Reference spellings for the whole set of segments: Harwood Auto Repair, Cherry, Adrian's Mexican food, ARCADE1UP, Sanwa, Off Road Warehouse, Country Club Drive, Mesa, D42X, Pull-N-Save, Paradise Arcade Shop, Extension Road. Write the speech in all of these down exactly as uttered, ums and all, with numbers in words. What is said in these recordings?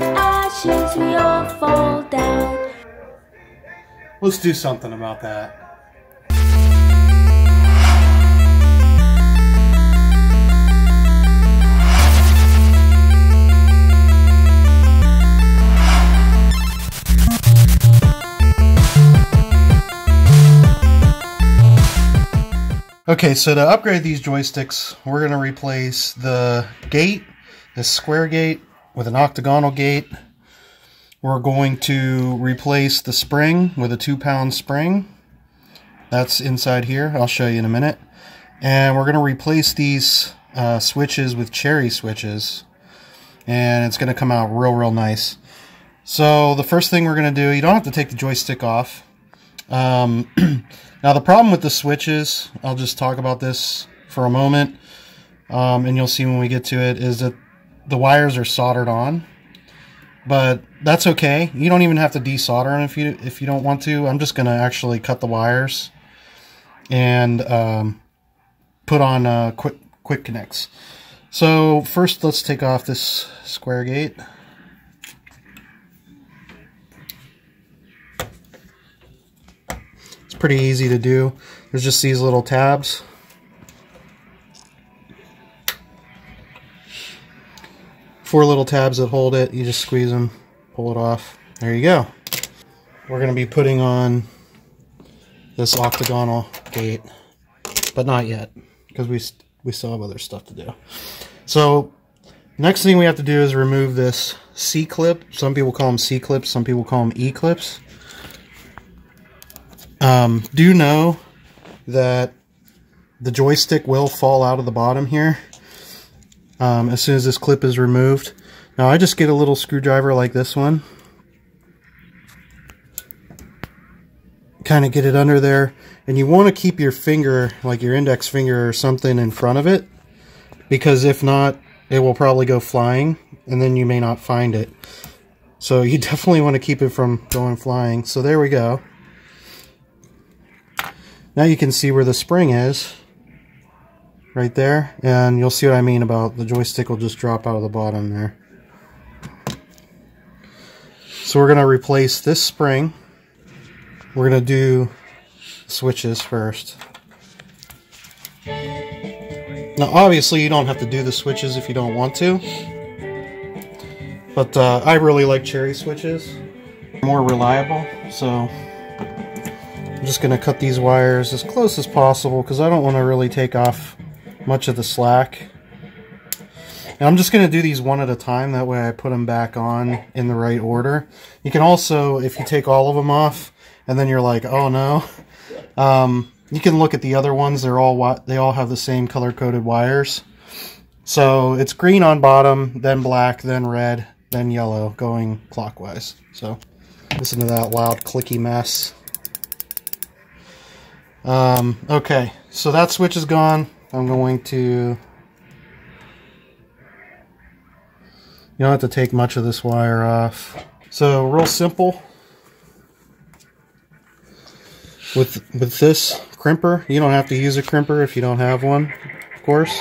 ashes we all fall down. Let's do something about that. Okay, so to upgrade these joysticks, we're going to replace the gate, this square gate, with an octagonal gate. We're going to replace the spring with a two pound spring. That's inside here. I'll show you in a minute. And we're going to replace these uh, switches with Cherry switches. And it's going to come out real, real nice. So the first thing we're going to do, you don't have to take the joystick off. Um, now the problem with the switches, I'll just talk about this for a moment, um, and you'll see when we get to it, is that the wires are soldered on, but that's okay. You don't even have to desolder them if you, if you don't want to. I'm just going to actually cut the wires and um, put on uh, quick, quick connects. So first let's take off this square gate. Pretty easy to do. There's just these little tabs. Four little tabs that hold it. You just squeeze them, pull it off. There you go. We're going to be putting on this octagonal gate, but not yet because we we still have other stuff to do. So next thing we have to do is remove this C-clip. Some people call them C-clips, some people call them E-clips. Um, do know that the joystick will fall out of the bottom here um, as soon as this clip is removed. Now I just get a little screwdriver like this one, kind of get it under there, and you want to keep your finger, like your index finger or something, in front of it, because if not it will probably go flying and then you may not find it. So you definitely want to keep it from going flying. So there we go. Now you can see where the spring is, right there, and you'll see what I mean about the joystick will just drop out of the bottom there. So we're going to replace this spring. We're going to do switches first. Now obviously you don't have to do the switches if you don't want to, but uh, I really like Cherry switches. They're more reliable, so I'm just going to cut these wires as close as possible because I don't want to really take off much of the slack. And I'm just going to do these one at a time, that way I put them back on in the right order. You can also, if you take all of them off and then you're like, oh no, um, you can look at the other ones, they're all they all have the same color-coded wires. So it's green on bottom, then black, then red, then yellow, going clockwise. So listen to that loud clicky mess. Um, okay, so that switch is gone. I'm going to, you don't have to take much of this wire off. So real simple, with, with this crimper, you don't have to use a crimper if you don't have one, of course,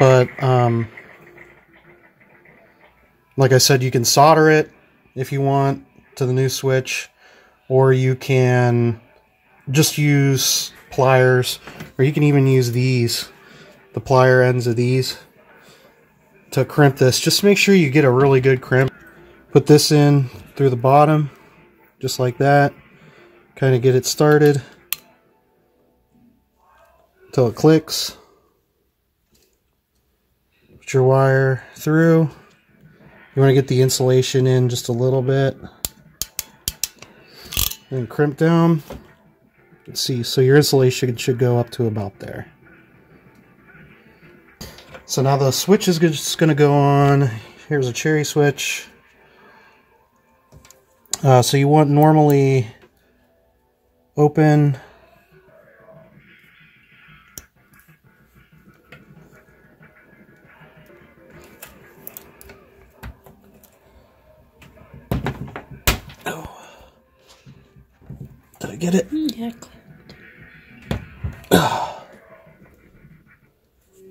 but um, like I said, you can solder it if you want to the new switch. Or you can just use pliers, or you can even use these, the plier ends of these, to crimp this. Just make sure you get a really good crimp. Put this in through the bottom, just like that. Kind of get it started until it clicks. Put your wire through. You want to get the insulation in just a little bit. And crimp down. Let's see, so your insulation should go up to about there. So now the switch is just going to go on. Here's a Cherry switch. Uh, so you want normally open. Get it? Yeah, I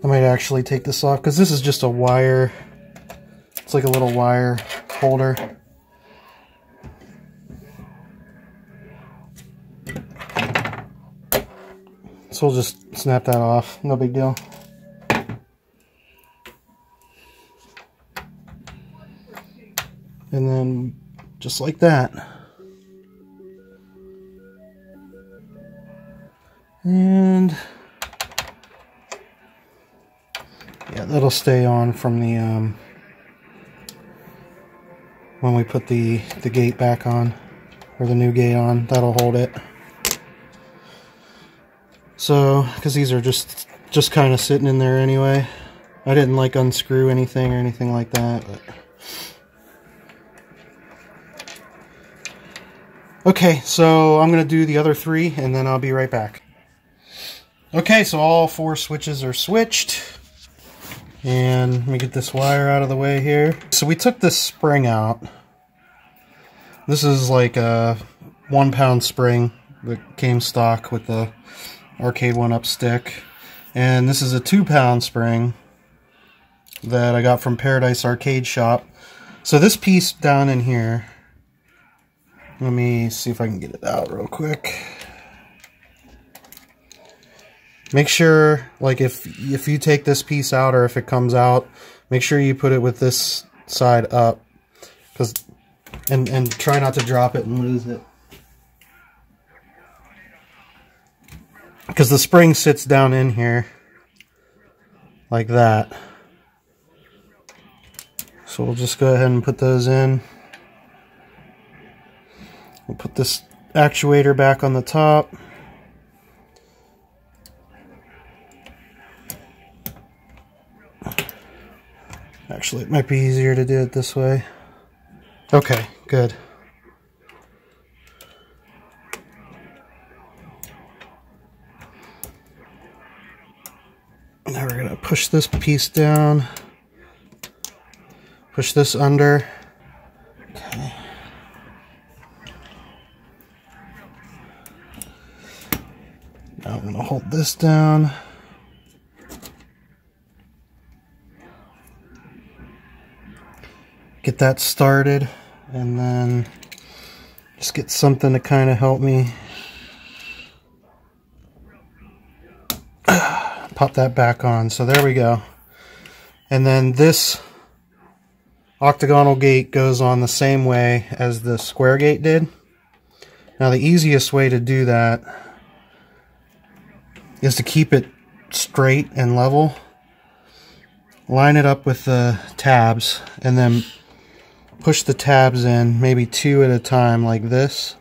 might actually take this off because this is just a wire It's like a little wire holder. So we'll just snap that off, no big deal. And then just like that. And yeah, that'll stay on from the um, when we put the the gate back on, or the new gate on, that'll hold it. So, because these are just just kind of sitting in there anyway. I didn't like unscrew anything or anything like that. But. Okay, so I'm gonna do the other three and then I'll be right back. Okay, so all four switches are switched. And let me get this wire out of the way here. So we took this spring out. This is like a one pound spring that came stock with the arcade one up stick. And this is a two pound spring that I got from Paradise Arcade Shop. So this piece down in here, let me see if I can get it out real quick. Make sure, like, if if you take this piece out or if it comes out, make sure you put it with this side up, cause, and, and try not to drop it and lose it. Because the spring sits down in here like that. So we'll just go ahead and put those in. We'll put this actuator back on the top. Actually, it might be easier to do it this way. Okay, good. Now we're gonna push this piece down. Push this under. Okay. Now I'm gonna hold this down. Get that started, and then just get something to kind of help me pop that back on. So there we go. And then this octagonal gate goes on the same way as the square gate did. Now the easiest way to do that is to keep it straight and level. Line it up with the tabs, and then push the tabs in, maybe two at a time, like this.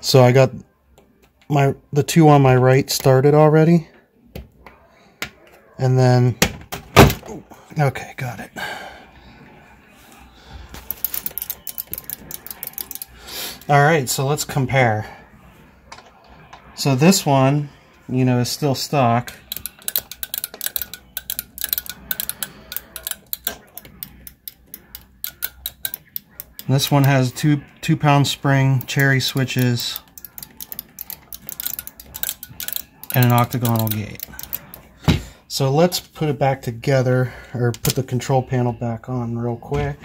So I got my the two on my right started already, and then okay, got it. All right, so let's compare. So this one, you know, is still stock. This one has two two pound spring, Cherry switches, and an octagonal gate. So let's put it back together, or put the control panel back on real quick.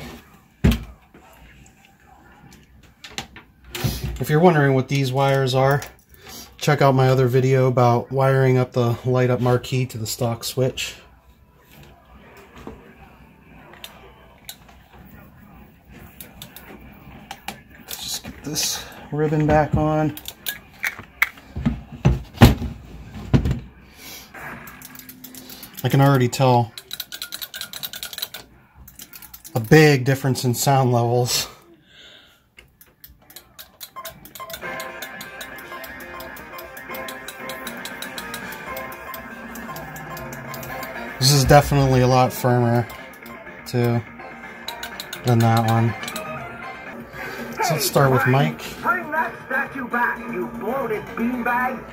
If you're wondering what these wires are, check out my other video about wiring up the light up marquee to the stock switch. This ribbon back on. I can already tell a big difference in sound levels. This is definitely a lot firmer too than that one. So let's start with Mike. Bring that statue back, you bloated beanbag.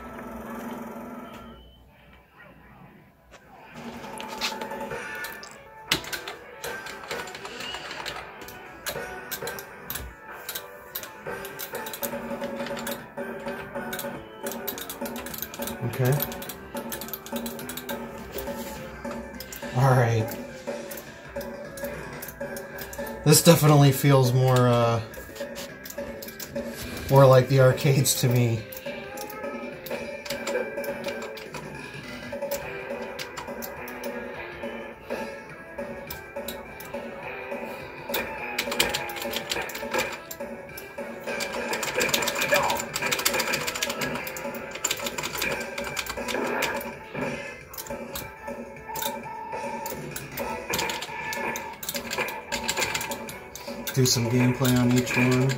Okay. All right. This definitely feels more, uh, more like the arcades to me. Do some gameplay on each one.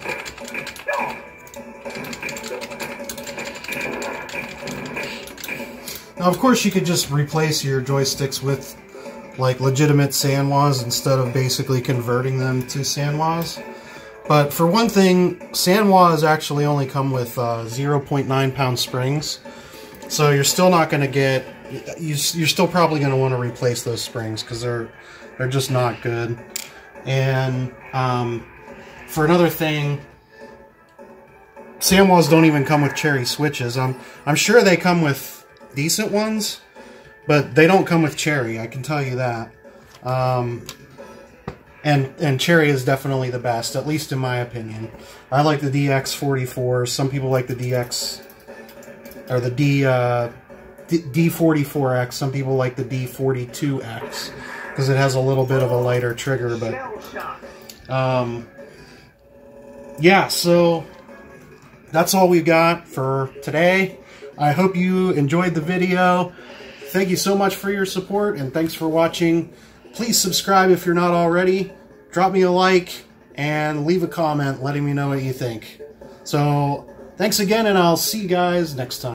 Now, of course, you could just replace your joysticks with, like, legitimate Sanwas instead of basically converting them to Sanwas. But for one thing, Sanwas actually only come with uh, zero point nine pound springs, so you're still not going to get. You, you're still probably going to want to replace those springs because they're they're just not good. And um, for another thing, Sanwas don't even come with Cherry switches. I'm I'm sure they come with decent ones, but they don't come with Cherry, I can tell you that. Um, and and Cherry is definitely the best, at least in my opinion. I like the D X forty-four. Some people like the D X or the D uh, D forty-four X. Some people like the D forty-two X because it has a little bit of a lighter trigger. But um, yeah, so that's all we got for today. I hope you enjoyed the video. Thank you so much for your support, and thanks for watching. Please subscribe if you're not already. Drop me a like, and leave a comment letting me know what you think. So, thanks again, and I'll see you guys next time.